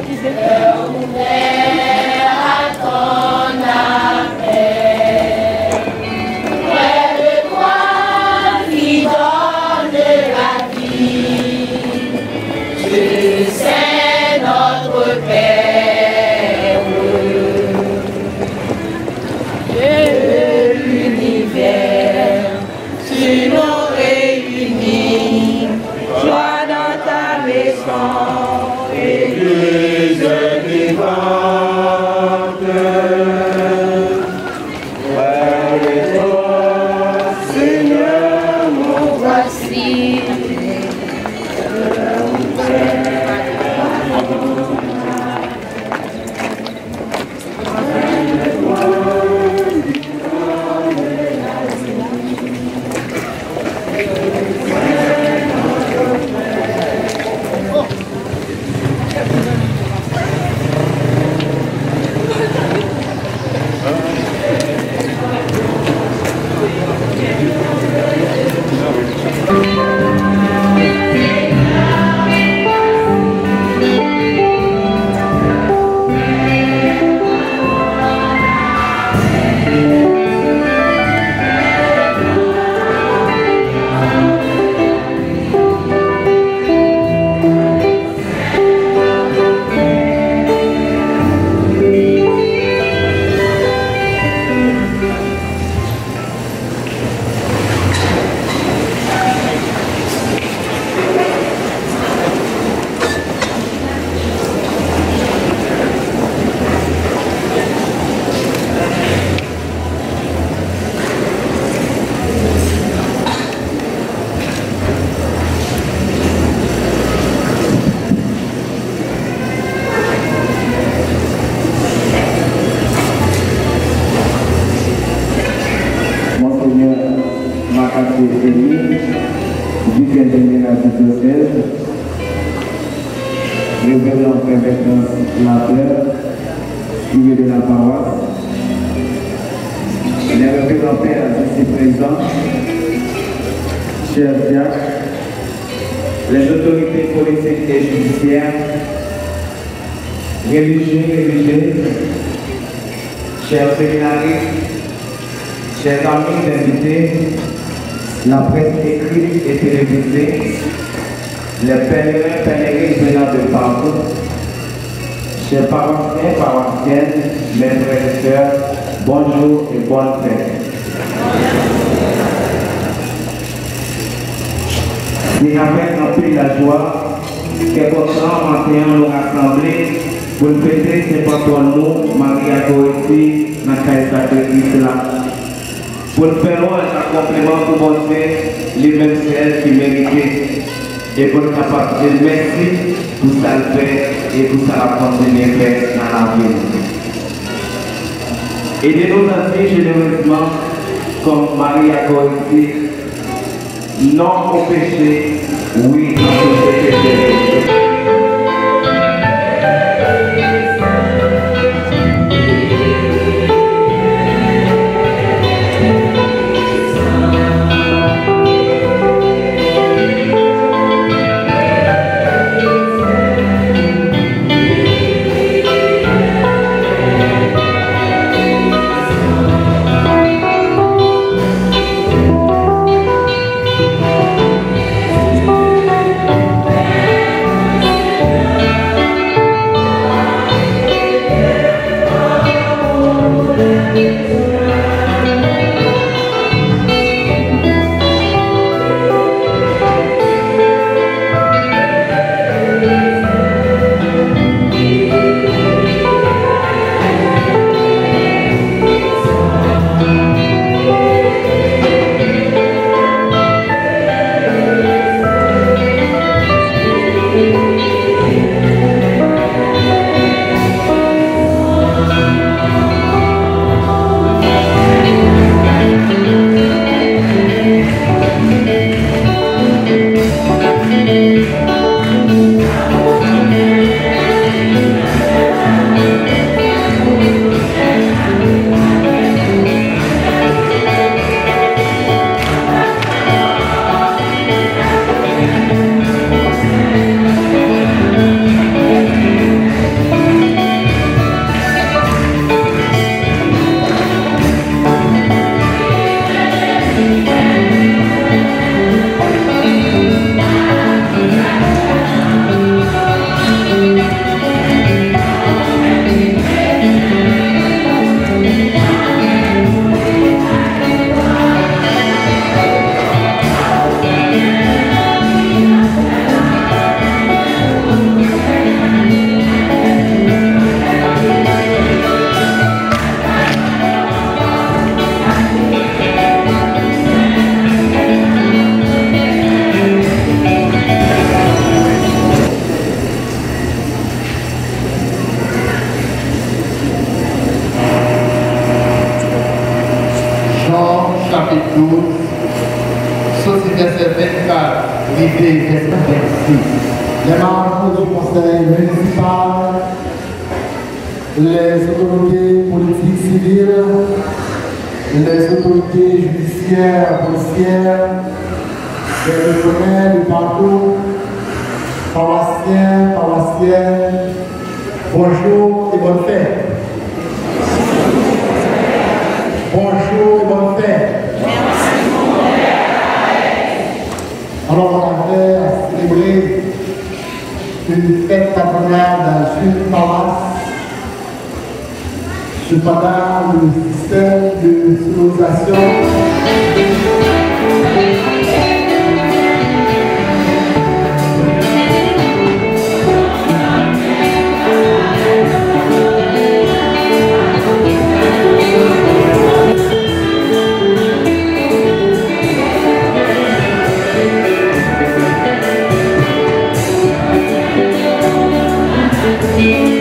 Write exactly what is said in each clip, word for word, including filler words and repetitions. baptisé. Thank you. l'idée d'être ici. Les membres du conseil municipal, les autorités politiques civiles, les autorités judiciaires, policières, les personnels du partout, paroissiens, paroissiennes, bonjour et bonne fête. Bonjour et bonne fête. Alors on avait à célébrer une fête patronale dans une paroisse. Cependant, le système de sonorisation. Thank you.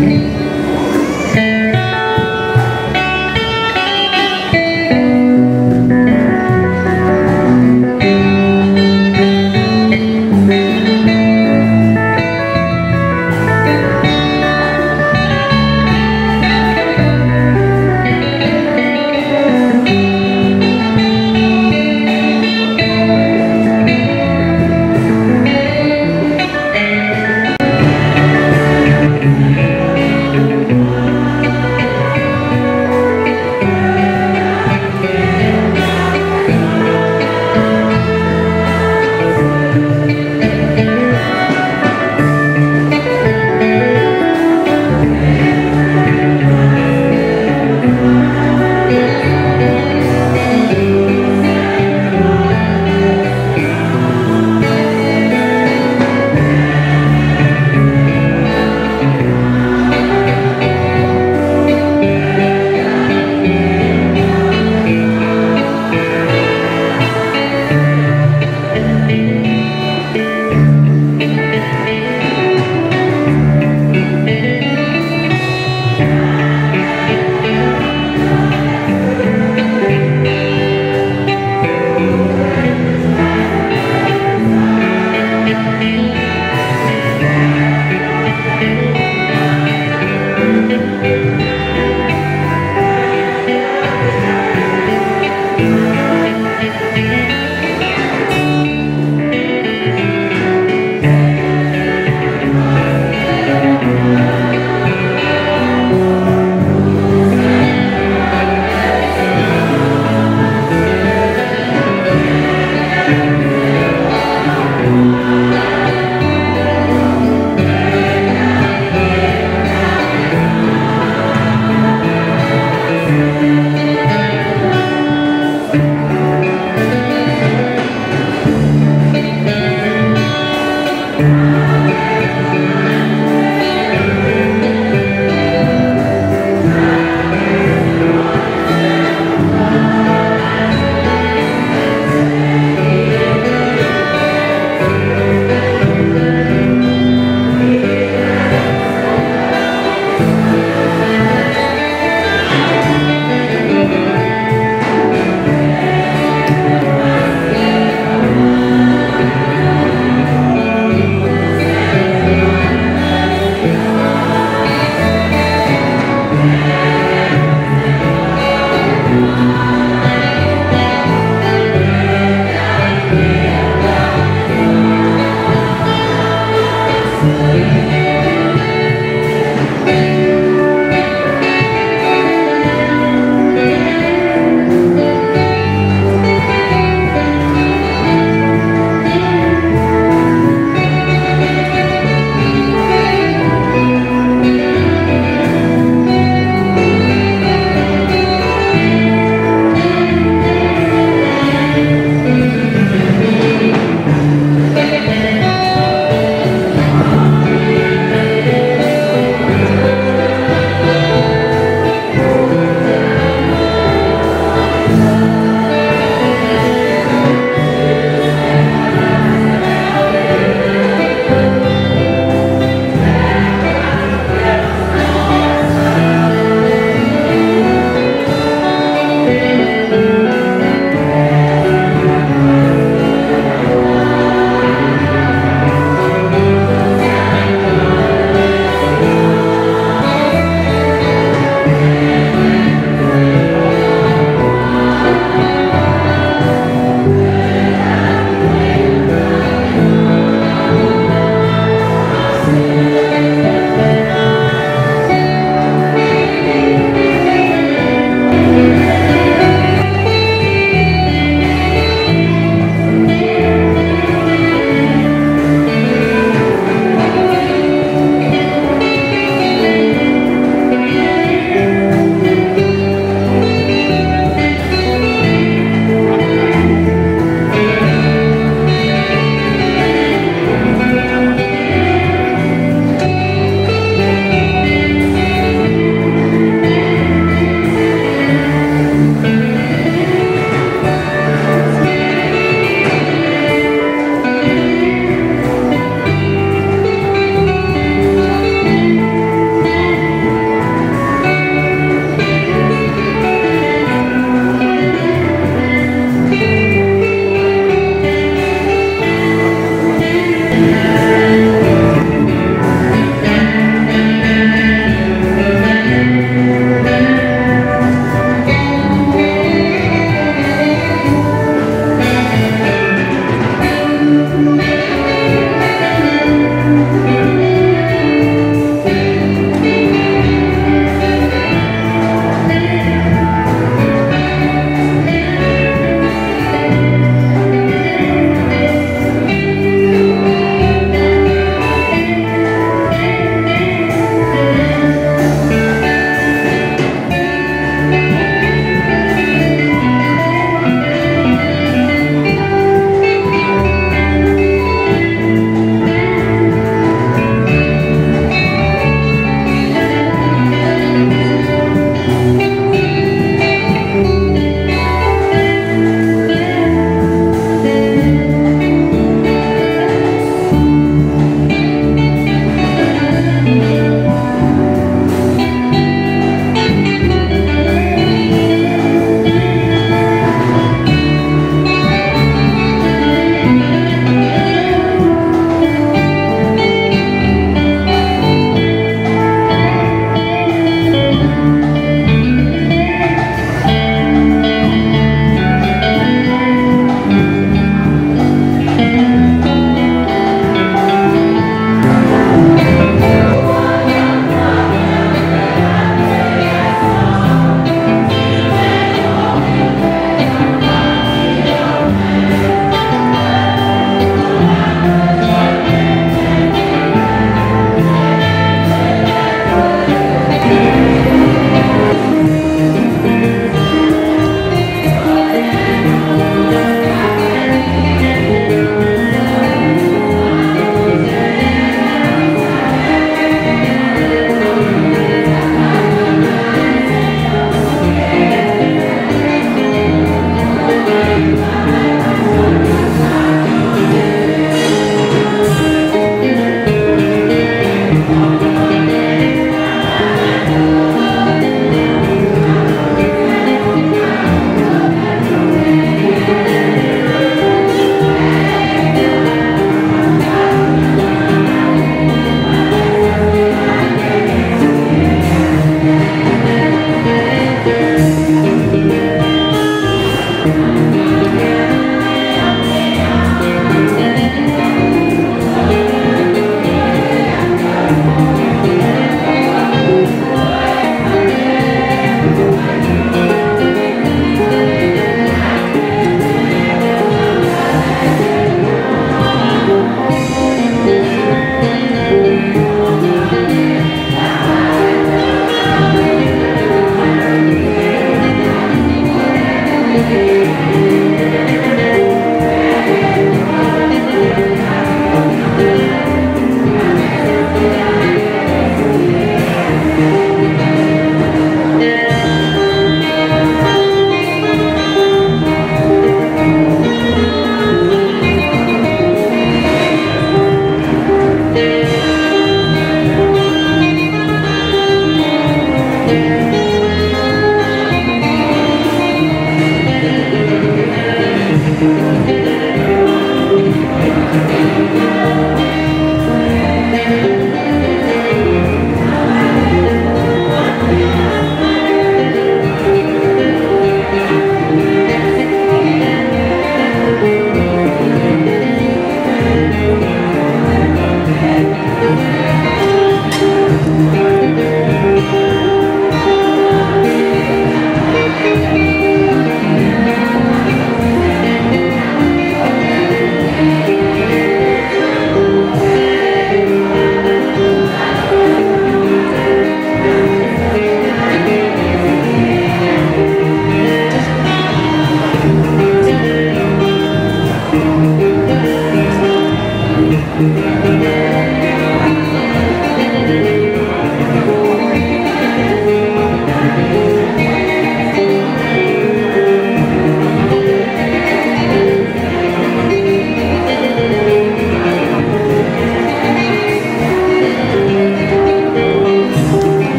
Thank you.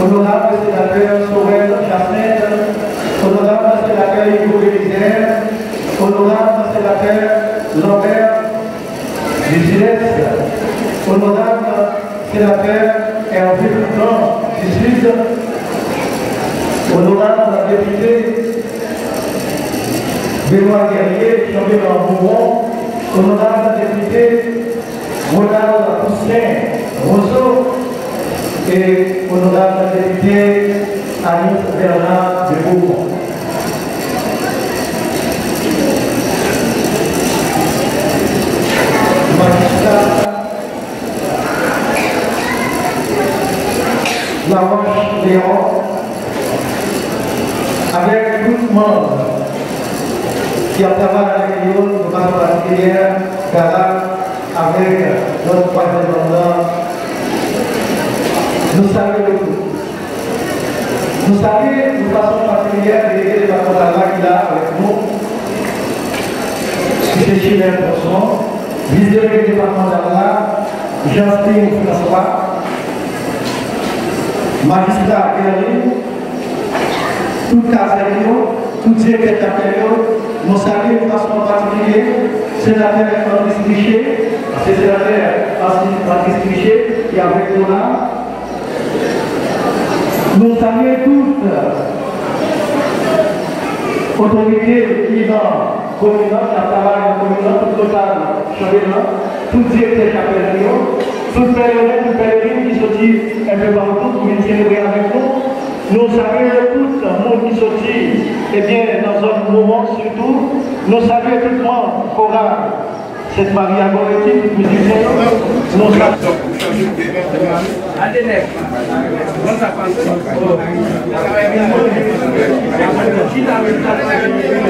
Honorable sénateur Sorel Chassel, honorable sénateur Hugo Bélisaire, honorable sénateur Lambert Vigilès, honorable sénateur Hervé Blanc du Sud, honorable député Benoît Guerrier, Jean-Bernard Bourbon, honorable député Ronald Poussin Rousseau et honorable député Anit-Bernard de Bourg. La Roche-Léon, avec tout le monde qui a travaillé à la réunion de la particulière Gala avec notre partenaire. Nous saluons le coup. Nous saluons de façon particulière les partenaires qu'il a avec nous, qui c'est Chimère Poisson, vice-directeur du département d'Allah, Justin Kraswa, magistrat Guerrier, tout Casario, tout directeur Casario, nous saluons de façon particulière, sénateur Patrice Pichet, c'est sénateur Patrice Pichet qui est avec nous là. Nous saluons toutes autorités vivants, communaux, la travail communaux, tout total, chambellan, tout directeur Casario, tout pèlerin, tout pèlerin qui sortit un peu partout, qui vient tirer avec nous. Nous saluons tout le monde qui sortit, et bien dans un moment surtout, nous saluons tout le monde, choral, cette Maria Goretti, musicienne, nous saluons.